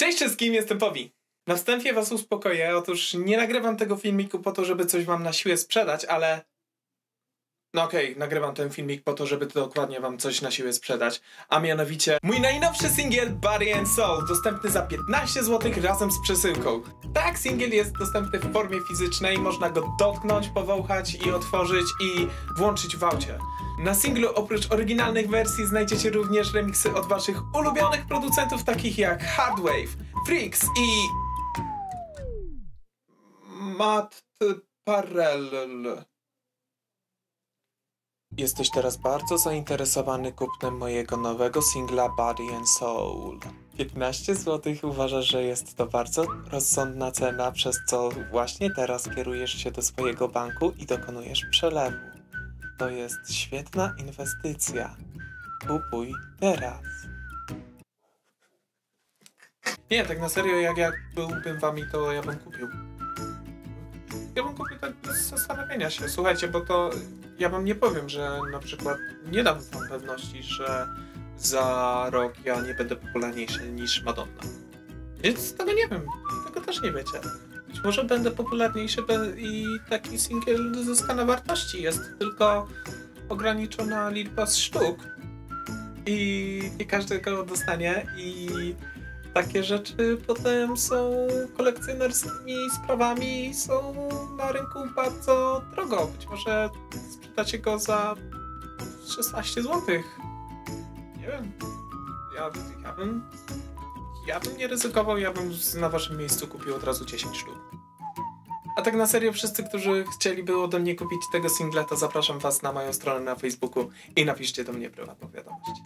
Cześć wszystkim, jestem Powi. Na wstępie was uspokoję, otóż nie nagrywam tego filmiku po to, żeby coś wam na siłę sprzedać, ale... No okej, nagrywam ten filmik po to, żeby dokładnie wam coś na siłę sprzedać, a mianowicie mój najnowszy singiel Body and Soul, dostępny za 15 zł razem z przesyłką. Tak, singiel jest dostępny w formie fizycznej, można go dotknąć, powąchać i otworzyć i włączyć w aucie. Na singlu oprócz oryginalnych wersji znajdziecie również remiksy od waszych ulubionych producentów takich jak Hardwave, Freaks i... Matt Parallel. Jesteś teraz bardzo zainteresowany kupnem mojego nowego singla Body and Soul. 15 zł uważasz, że jest to bardzo rozsądna cena, przez co właśnie teraz kierujesz się do swojego banku i dokonujesz przelewu. To jest świetna inwestycja. Kupuj teraz. Nie, tak na serio, jak byłbym wami, to ja bym kupił. Ja bym kupił tak bez zastanowienia się. Słuchajcie, bo to... Ja wam nie powiem, że na przykład nie dam wam pewności, że za rok ja nie będę popularniejszy niż Madonna. Więc tego nie wiem. Tego też nie wiecie. Być może będę popularniejszy i taki singiel zyska na wartości. Jest tylko ograniczona liczba sztuk. I nie każdy go dostanie. I takie rzeczy potem są kolekcjonerskimi sprawami, są na rynku bardzo drogo. Być może sprzedacie go za 16 zł. Nie wiem. Ja bym nie ryzykował, ja bym na waszym miejscu kupił od razu 10 sztuk. A tak na serio, wszyscy, którzy chcieliby ode mnie kupić tego singla, to zapraszam was na moją stronę na Facebooku i napiszcie do mnie prywatną wiadomość.